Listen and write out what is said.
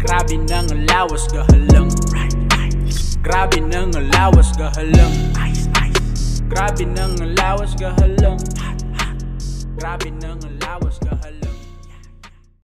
Grabe nang lawas gahalang, grabe nang lawas gahalang, grabe nang lawas gahalang, grabe nang lawas gahalang.